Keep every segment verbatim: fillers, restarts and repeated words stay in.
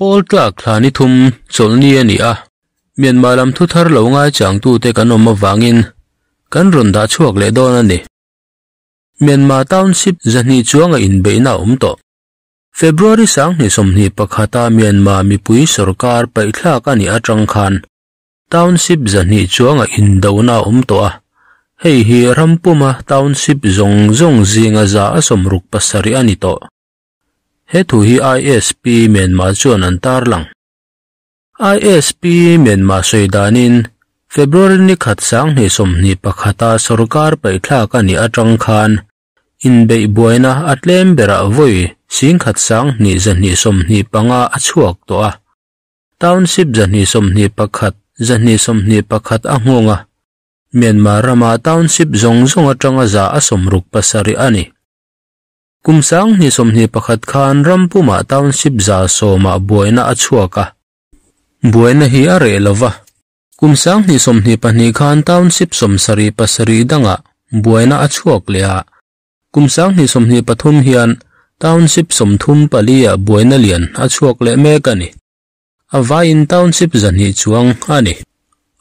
Paul Clark Lani Thum Cholnia Nia Myanmar Lam Thu Thar Lo Ngai Chang Tu Te Kan Om Wangin Kan Ron Da Chuak Le Don Ani Myanmar Township Zani Chuanga Inbeihna Umto February Sang Ni Somni Pakhata Myanmar Mipui Sarkar Pai Thla Ka Ni Atang Khan Township Zani Chuanga Indauna Umto A Hei Hi Rampuma Township Zong Zong Zinga Za Asomruk Pasari Ani To Hetu hi I S P Myanmar chuan an tar lang. I S P Myanmar soidanin February ni khat sang ni som ni pakhata sarkar pai thla ka ni atang khan Inbeihna atlem bera voi sing khat sang ni zan ni som ni panga achuak to a township zan ni som ni pakhat zan ni som ni pakhat anghonga Myanmar rama township zong zong atanga za asomruk pasari ani Kumsang ni somni pakhat khan Rampuma Township za soma buaina achuaka. Buaina hi are lova. Kumsang ni somni pahni khan Township somsari pasari danga buaina achuak lea. Kumsang ni somni pathum hian Township somthum palia buaina lian achuak le mekani. Avain Township zani chuang ani.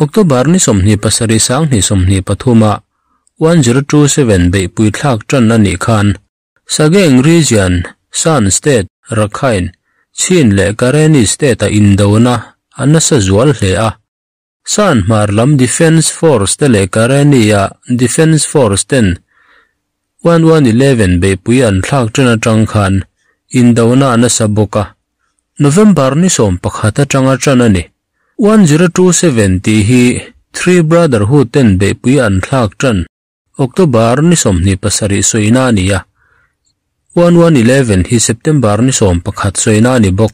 October ni somni pasari sang ni somni pathuma one zero two seven bei pui thak tan ani khan. Sageng region, San State, Rakhine, Chin le Kareni State a Indona, anasa zual lea. San Marlam Defense Force te le Kareni a Defense Force ten. eleven eleven be puyan thak chana changkhan, Indona anasa boka. November ni som pakhata changa chana ni. one zero two seven ti hi, Three Brotherhood ten be puyan thak chan. October ni som ni pasari soina niya. one one eleven hi September ni som pakhat soina ni bok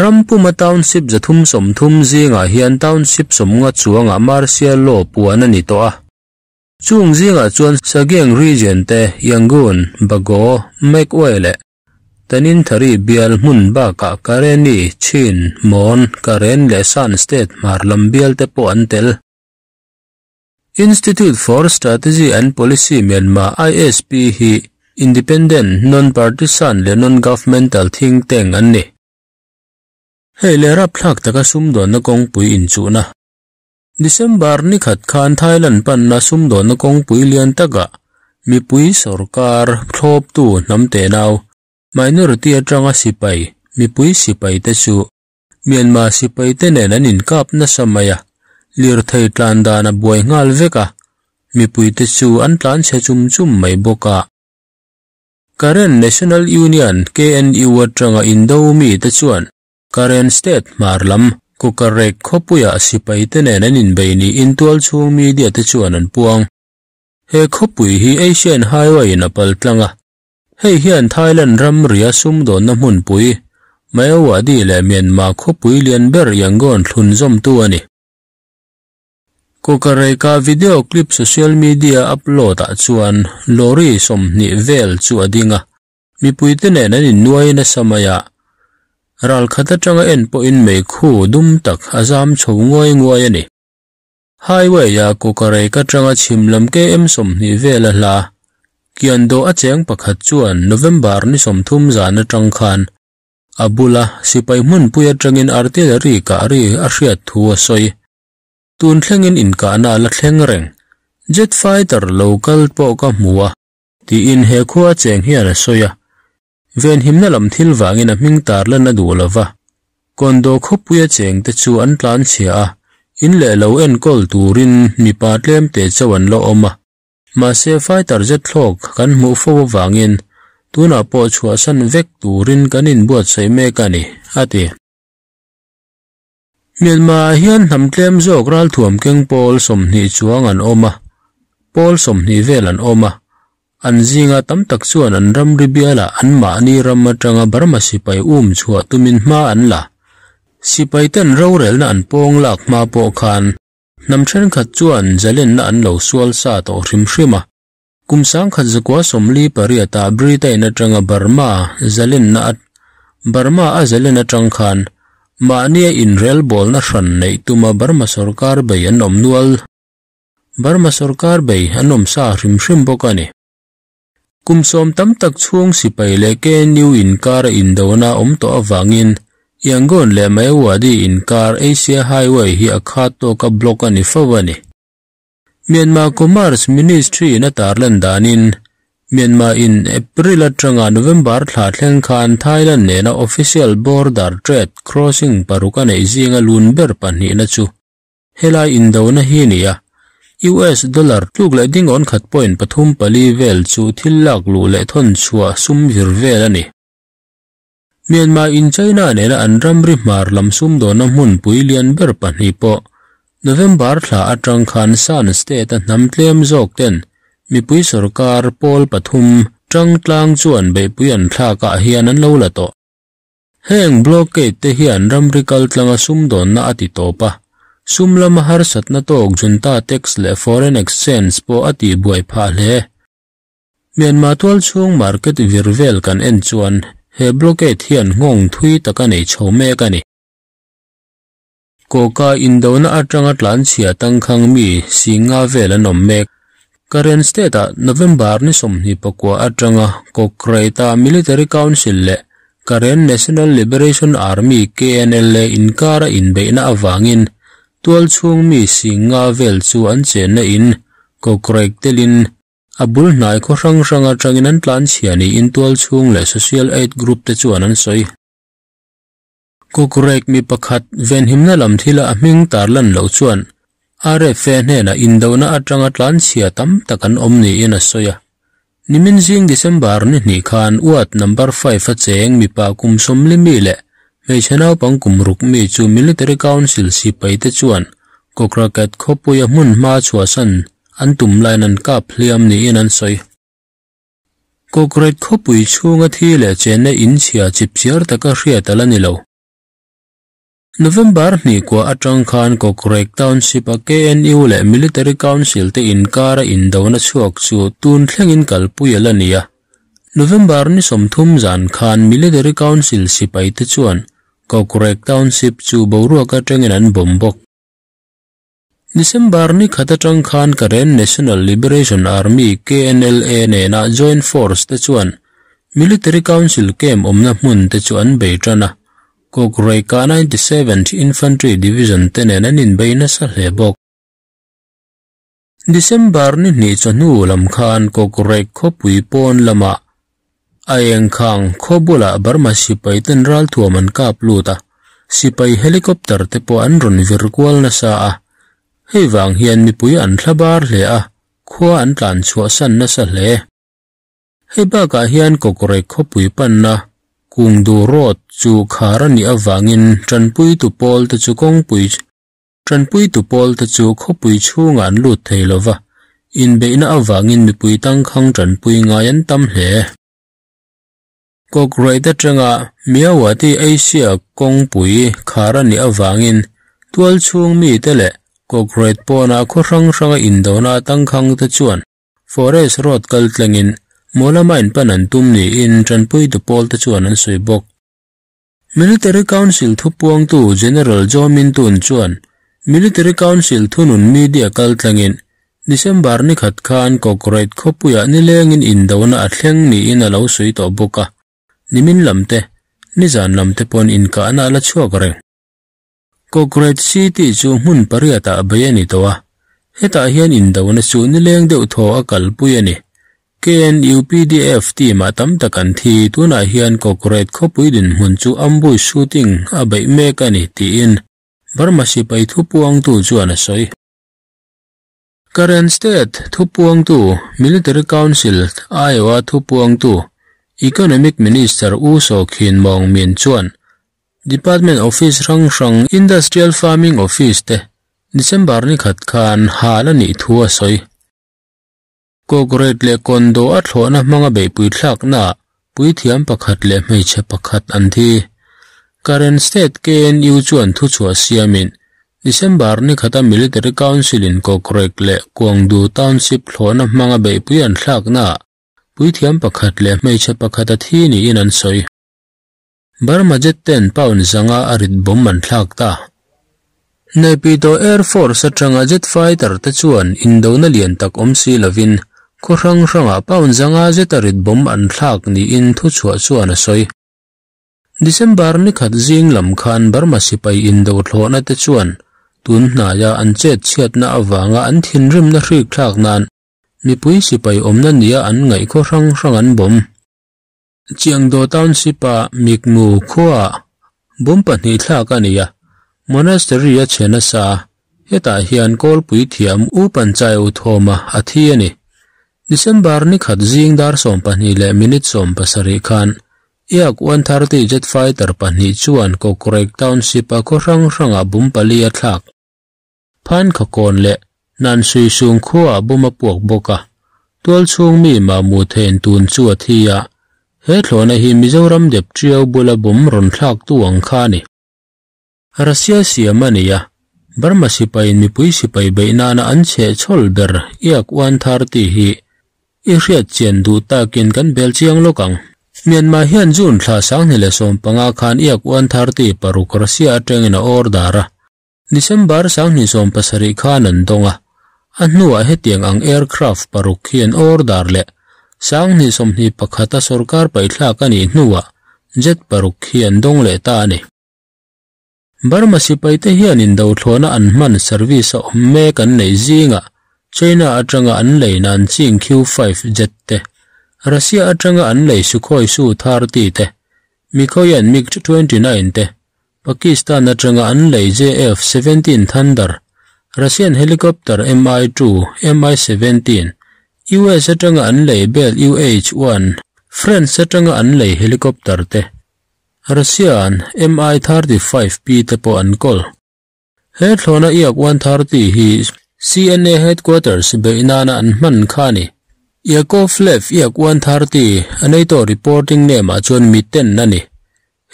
Rampuma Township zathum som thum zinga hian township somnga chuanga martial law puana ni to a chung zinga chuan Sageng region te Yangon Bago Mekwele tanin thari bial mun ba ka Kareni Chin Mon Karen le San State Marlam bial te po antel Institute for Strategy and Policy Myanmar I S P hi Independent, non-partisan le non-governmental think tank anni. Hei le rap thak taka sumdo na kongpui inchu na. December ni khat khan Thailand pan na sumdo na kongpui lian taka. Mipui sarkar thlop tu namte nau. Minority atanga sipai. Mipui sipai te chu. Myanmar sipai te ne nan inkap na samaya. Lir thai tlanda na buai ngal veka. Mipui te chu an tlan se chum chum mai boka. Karen National Union K N U atanga indomi te chuan Karen State Marlam kukarek khopuya sipai te nen an inbeini intual chung media te chuan an puang he khopui hi Asian Highway na pal tlanga hei hian Thailand ram ria sum do na mun pui maiwa di le Myanmar khopui lian ber yangon thlun zom tu ani Kokareka video clip social media upload a chuan lori somni vel chu adinga mipuitene nan in nuaina samaya ral khata tanga en po in mei khu dum tak azam chhungoi ngoi ani highway ya kokareka tanga chimlam ke em somni vel la kiando acheng pakhat chuan November ni somthum zana tangkhan abula sipai mun puya tangin artillery ka ri ahriat thu soi Tun thlengin inka na la thleng jet fighter local po ka mua ti in he khua cheng hian soya ven himna lam thil wangin a ming tar la na dulawa kondo khopuya cheng te chu an tlan chhia in le lo en kol turin mipa tlem te chawan lo oma ma se fighter jet thlok kan mu fo wangin tuna po chua san vek turin kanin buat sei me kani ati Myanmar hian namtlem jok ral thuam keng Paul somni chuang an oma Paul somni vel an oma an zinga tam tak chuan an ram ribiala an ma ni ram atanga Burma sipai um chua tumin ma an la sipai ten ro rel na an pong lak ma po khan namthren khat chuan jalen na an lo sual sa to hrim hrima kumsang khat zakwa somli pariata Britain atanga Burma jalen na at Burma a jalen atang khan Maania in real ball na ran nei tuma Burma sarkar bei anom nual Burma sarkar bei anom sa hrim hrim bokani kumsom tam tak chung sipai leke new in kar indona om to awangin Yangon le mai wadi in car Asia Highway hi akhato ka block ani fawani. Myanmar Commerce Ministry na tarlan danin. Myanmar in April atanga November thlathleng khan Thailand ne na official border trade crossing paruka ne zinga lunber panhi na chu. Hela indona hi niya. U S dollar tuk le ding on khat point pathum pali vel chu thillak lu le thon chua sumhir vel ani. Myanmar in China ne na anramri mar lamsum do na mun puilian ber panhi po. November thla atang khan san state namtlem jok ten. Mipui sarkar Paul Pathum Trang Tlang Chuan Bei Puyan Tha Ka Hian An Lo La To. Heng blockade Te Hian Ramrikal Tlanga Sum Don Na Ati To Pa. Sum Lam Har Sat Na Tok Junta Tax Le Foreign Exchange Po Ati Buai Pha Le. Myanmar Tual Chung Market Virvel Kan En Chuan. He blockade Hian Ngong Thui Takane Chau Me Kani. Koka Indona Atrangat Lan Sia Tang Khang Mi Singa Vela Nom Mek. Current state November ni somni pakwa atanga Kokreta Military Council le current National Liberation Army K N L le inkara inbeihna awangin tual chung mi singa vel chu anchena in Kokrektelin abul nai kho rang ranga tanginan tlan chiani in tual chung le social aid group te chuanan soi Kokrek mi pakhat ven himna lamthila aming tarlan lo chuan R F N na indona atrangat lan siya tam takan omni ina soya. Niminzing December ni ni khan uat number five at sayang mipa kumsom limile. May chanaw pang kumruk mi chu military council si paite chuan. Kokrakat kopuya mun ma chuasan antum lainan kap liam ni inan soy. Kokrat kopuy chungat hile chene in siya chipsiar taka riatala nilaw. November ni kwa atang khan Kokrek Township a K N U le Military Council te inkara indona chuak chu tun thlengin kalpuya lania. November ni somthum zan khan Military Council sipai te chuan Kokrek Township chu boruwa ka tengenan bombok. December ni khatatang khan karen National Liberation Army K N L A ne na Joint Force te chuan Military Council kem omna mun te chuan beitrana. Kokreka ninety-seventh Infantry Division tenenan Inbeihna sa lebok. December ni ni chanu lam khan Kokrek khopui pon lama. Ayeng khang khobula Burma sipai tenral thuaman kap luta. Sipai helicopter te po anron virkwal na saa. Heiwang hian mipui an thlabar le a. Khua an tlan chua san na sa le. Heibaka hian Kokrek khopui pan na. Kung du rot chu khara ni awangin tranpui tu pol te chu kongpui tranpui tu pol te chu khopui chu ngan lut theilova Inbeihna awangin mipui tang khang tranpui ngayan tam hle Kokrei ta tanga Miawati Asia kongpui khara ni awangin tual chung mi tele Kokrei pona khorang ranga indona tang khang te chuan forest road kal tlangin Mola main panan tumni in tranpui tu pol ta chuan an suibok. Military Council thupuang tu General Jomin Tun chuan. Military Council thunun media kaltlangin. December ni khat khan Kokreit khopuya ni lengin indona athleng ni in alo sui to boka. Nimin lamte, nizan lamte pon in ka anala chuak reng. Kokreit city chu mun pariata abayani toa. Heta hian indona chu ni leng deu tho akalpuyani. K N U P D F ti matam takan thi tuna hian Kokreit khopui din hun chu ambui shooting abai meka ni ti in Burma sipai thupuang tu chuan asoi Current state thupuang tu Military Council Iowa thupuang tu Economic Minister U Sokhin Mong Min chuan Department Office rang rang Industrial Farming Office te December ni khat khan hala ni thu asoi Kokreit le kondo atho na manga bei pui thlak na pui thiam pakhat le meiche pakhat an thi Current state K N U chuan thu chua siamin December ni khata Military Council in Kokreit le Kwangdu Township thlo na manga bei pui an thlak na pui thiam pakhat le meiche pakhat a thi ni in an soi Burma jet ten pawn zanga arit bom man thlak ta Nepito Air Force atanga jet fighter te chuan indona lian tak omsi lavin Khorang ranga pawn zanga zetarit bom an thlak ni in thu chua chuan a soi December ni khat zing lam khan Burma sipai in do thlona te chuan tun na ya an chet chet na awanga an thin rim na hri thak nan mipui sipai omna nia an ngai kho rang rang an bom Chiangdo township a mikmu khua bom pa ni thak ania monastery ya chena sa heta hian kol pui thiam u panchai u thoma athi ani December ni khat zing dar som pa ni le minute som pasari khan Iak one thirty jet fighter pani chuan ko correct township a ko rang rang a bum pali a thak phan khakon le nan sui sung khua buma puak boka tol chung mi ma mu then tun chu athia he thlona hi Mizoram dep triau bula bum ron thak tuang khani Russia siamania Burma sipai ni pui sipai beina na an che chol ber iak one thirty hi i hriat chen du takin kan belchiang lokang Myanmar hian jun thla sang ni le som panga khan iak one thirty paruk Russia atengin a ordara December sang ni som pasari khan an donga anua hetiang ang aircraft paruk hian ordar le sang ni som ni pakhata sarkar pai thla kani nuwa jet paruk hian dong le ta ani Burma sipai te hian in do thlona an man service omme kan nei zinga China atanga an leinan ching Q five jet te Russia atanga an lei sukhoi su thirty te mikoyan mig twenty-nine te Pakistan atanga an lei J F seventeen Thunder Russian helicopter M I two M I seventeen U S atanga an lei Bell U H one France atanga an lei helicopter te Russian M I thirty-five P te po an kol he thlona iak one thirty hi C N A headquarters beinana an man khani Yakov Lev iak one thirty anaito reporting name a chon miten nani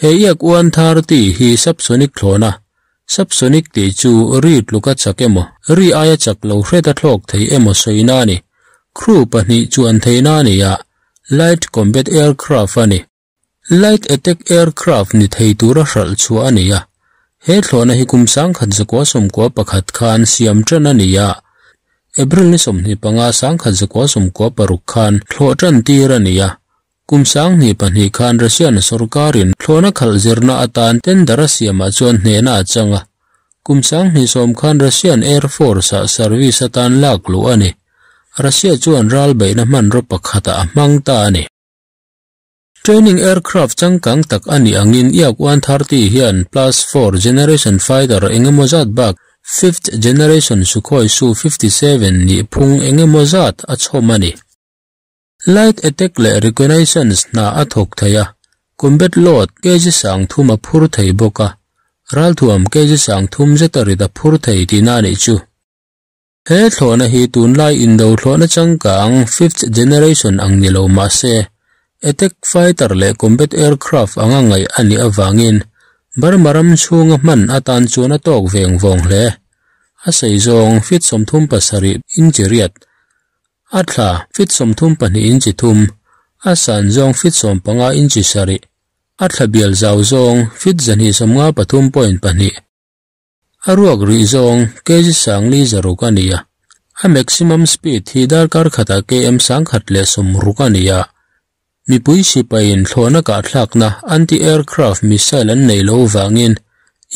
he iak one thirty hi subsonic thlona subsonic te chu ri tluka chakemo ri aya chaklo hreta thlok thei emo soina ni crew pani chuan theina ni ya light combat aircraft ani light attack aircraft ni thei tura hral chu ani ya he thlona hi kumsang khat zakwa somko pakhat khan siam tana ni ya April ni som ni panga sang khat zakwa somko paruk khan thlo tan tirania kumsang ni pani khan Russian sarkarin thlona khal zirna atan ten darasiama chon hena changa kumsang ni som khan Russian Air Force a service atan lak lu ani Russia chuan ral beina man ro pakhata mangta ani training aircraft changkang tak ani angin iak one thirty hian plus four generation fighter engemozat bak fifth generation Sukhoi Su fifty-seven ni phung engemozat achomani light attack le reconnaissance na athok thaya combat load keji sang thuma phur thei boka ral thuam keji sang thum jetari da phur thei tinani chu he thlona hi tunlai indo thlona changkang fifth generation angnilo ma se attack fighter le combat aircraft angangai ani awangin Barmaram chunga man atan chuna tok veng vong le asai zong fit somthum pasari injiriat atla fit somthum pani injithum asan zong fit sompanga inji sari atla bial zau zong fit zani somnga pathum point pani aruak ri zong keji sangli zarukania a maximum speed thi dar kar khata km sang khatle somrukania mipui sipain thlona ka thlakna anti aircraft missile an nei lo wangin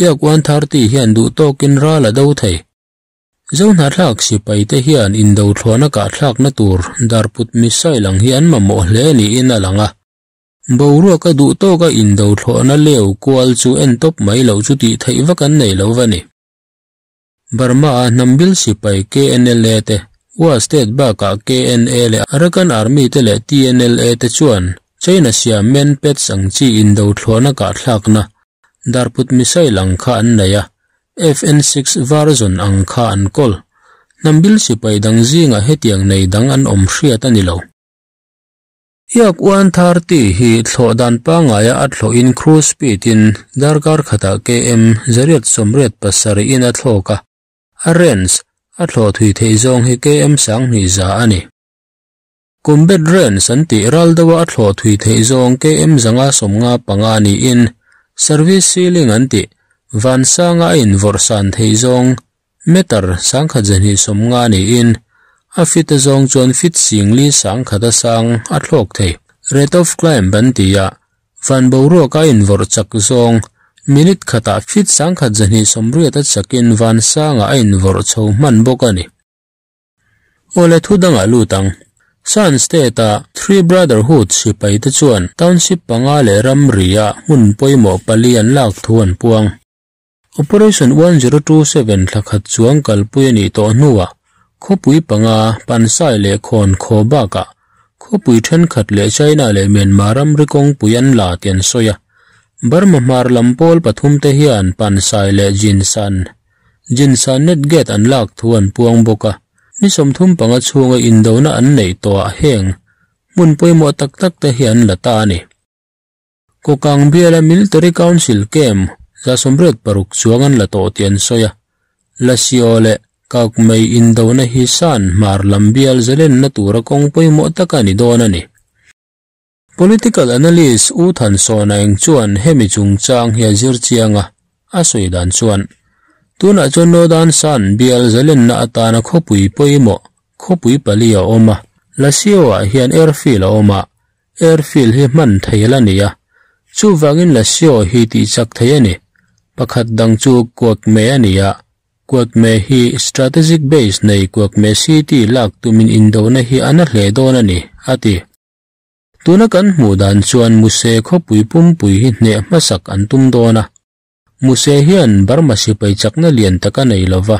iak one thirty hian du tokin rala do thei zona thlak sipai te hian in do thlona ka thlakna tur darput missile ang hian mamo hle ni in alanga boru ka du to ka in do thlona leu kwal chu en top mai lo chu ti thei wakan nei lo wani Burma nambil sipai K N L te wa state ba ka K N L Arakan Army te le T N L A te chuan China sia men pet sang chi in do thlona ka thlakna darput missile ang kha an naya F N six version ang kha an kol nambil sipai dang zinga hetiang nei dang an om hria tanilo iak one thirty hi thlodan panga ya athlo in cruise speed in darkar khata km zariat somret pasari in athloka arrange atlo thui thei zong hi K M sang ni za ani combat range santi ral dawa atlo thui thei zong K M zanga somnga panga ni in service ceiling anti vansanga in vorsan thei zong meter sangkha jani somnga ni in a fit zong chon fit singli sangkha da sang athlok thei rate of climb bantia vanbauro ka invor chakusong minute khata fit sangkha jani somru eta chakin van sanga invor chho man bokani ole thudanga lutang san steta three brotherhood sipai te chuan township pangale ramria hun poimo palian lak thuan puang operation one zero two seven thakhat chuang kalpueni to nuwa khopui panga pansai le khon khoba ka khopui then khatle China le Myanmaram rikong puyan la ten soya Burma mar lampol pathum te hian pansai le jinsan jinsan net get unlock thuan puang boka ni somthum panga chunga indona an nei to heng mun poimo tak tak te hian lata ni kokang biala military council kem za somret paruk chuangan lato ten soya lasiole kauk mai indona hisan mar lambial zelen natura kong poimo takani donani political analyst u than sona eng chuan hemi chungchang hia zirchianga asoidan chuan tuna chono dan san bial zalen na atana khopui poimo khopui palia oma lasiwa hian airfield oma airfield hi man thailania chu wangin lasio hi ti chak thayani pakhat dangchu kot me ania kot me hi strategic base nei kot me city lak tumin indona hi ana hle donani ati tuna kan mudan chuan muse khopui pumpui hi ne masak antum dona muse hian Burma sipai chakna lian taka nei lova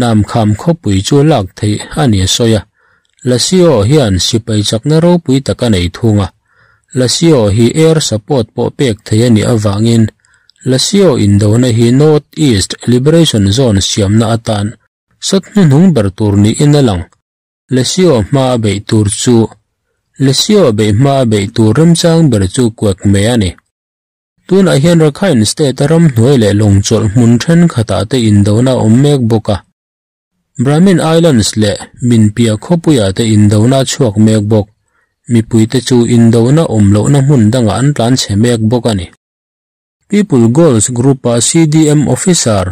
nam kham khopui chu lak thei ani soya lasio hian sipai chakna ro pui taka nei thunga lasio hi air support po pek thayani awangin lasio indona hi north east liberation zone siamna atan satnu nung berturni inalang lasio ma be turchu lasio be ma be turum chang berchu kwak meani tuna hian rakhain state ram noile longchol munthen khata te indona ommek boka Brahmin islands le minpia khopuya te indona chuak mek bok mipuite chu indona omlo na hun danga an plan chemek bokani people goals group a C D M officer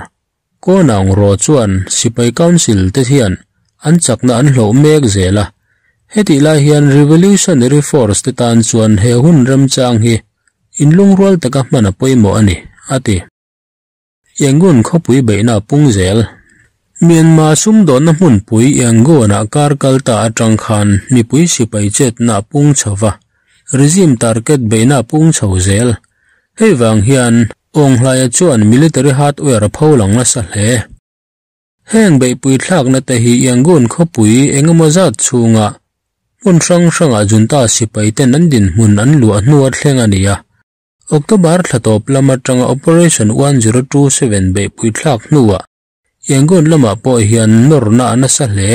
ko nang ro chuan sipai council te hian an chakna an hlo mek zela heti la hian revolutionary force te tan chuan he hun ram chang hi inlung rual taka mana poimo ani ati yangun khopui beina pungzel Myanmar sumdo na mun pui yangona karkalta atang khan mipui sipai chet na pung chawa regime target beina pung chawzel heiwang hian onglaya chuan military hardware pholang la sa hle heng bei pui thlak na te hi yangun khopui engamo zat chunga mun sang sanga junta sipai ten an din mun an lu anuat thlengania October thatop lama tanga operation one zero two seven be pui thlak nuwa yangon lama po hian norna nasale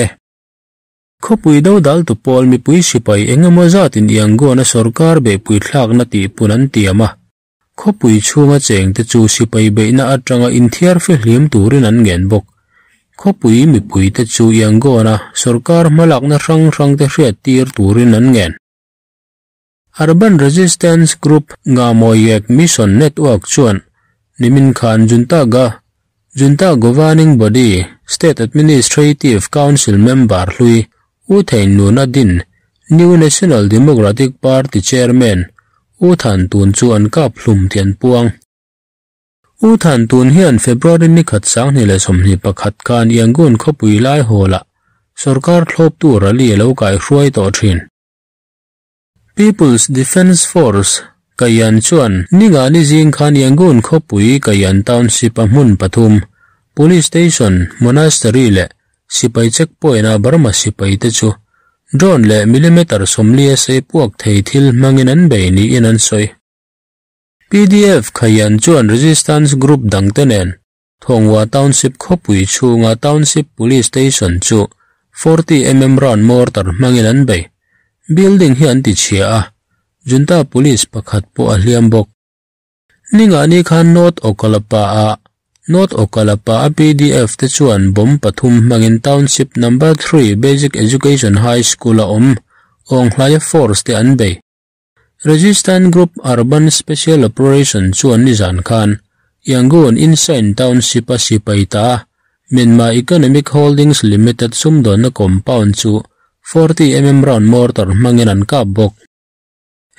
khopui do dal tu pol mi pui sipai engamo zatin yangon sarkar be pui thlak na ti punan tiama khopui chuma cheng te chu sipai be na atanga inthiar fe hlim turin an ngen bok khopui mi pui te chu yangona sarkar malak na rang rang te hre tir turin an ngen Urban Resistance Group Ngamoyek Mission Network chuan Nimin Khan Junta ga Junta Governing Body State Administrative Council Member Hlui U Thein Nuna Din New National Democratic Party Chairman U Than Tun chuan ka phlum thian puang U Than Tun hian February ni khat sang ni le somni pakhat kan yangun khopui lai hola sarkar thlop tu rali lo kai hruai to thin People's Defense Force kayan chuan ninga ni jing khan yangun khopui kayan township amun pathum police station monastery le sipai checkpoint a Burma sipai te chu drone le millimeter somli se puak thei thil mangin an be ni in an soi P D F kayan chuan resistance group dangtenen thongwa township khopui chunga township police station chu forty millimeter round mortar mangin an be building hian ti chia junta police pakhat po ahliam bok ninga ni khan north okalapa a north okalapa a P D F te chuan bom pathum mangin township number three basic education high school a om onglaya force te an be resistance group urban special operation chuan ni zan khan yangon insane township a sipaita Myanmar Economic Holdings Limited sumdon na compound chu forty millimeter round mortar manginan ka bok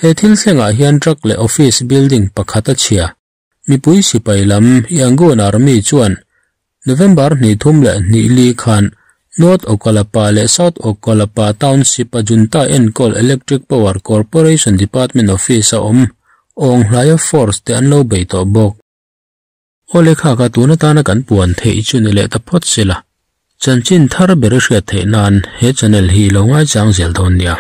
He thil senga hian truck le office building pakhata chia. Mipui sipai lam yangon army chuan. November ni thumle ni li khan. North Okalapa le South Okalapa Township Junta and Coal Electric Power Corporation Department Office om ong hlaya force te anlo bei to bok. Ole kha ka tuna tana kan puan the ichun le tapot sila. Chanchin thar bereshe the nan he channel hi longa chang zel thon nia.